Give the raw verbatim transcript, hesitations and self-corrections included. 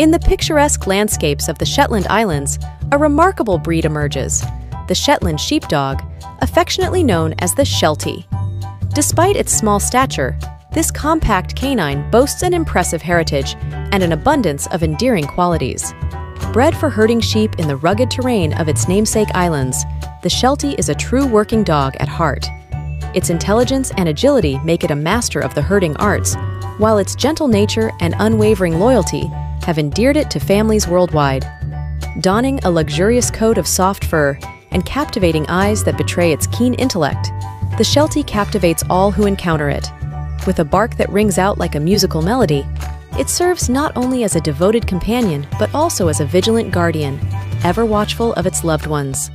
In the picturesque landscapes of the Shetland Islands, a remarkable breed emerges, the Shetland Sheepdog, affectionately known as the Sheltie. Despite its small stature, this compact canine boasts an impressive heritage and an abundance of endearing qualities. Bred for herding sheep in the rugged terrain of its namesake islands, the Sheltie is a true working dog at heart. Its intelligence and agility make it a master of the herding arts, while its gentle nature and unwavering loyalty have endeared it to families worldwide. Donning a luxurious coat of soft fur and captivating eyes that betray its keen intellect, the Sheltie captivates all who encounter it. With a bark that rings out like a musical melody, it serves not only as a devoted companion, but also as a vigilant guardian, ever watchful of its loved ones.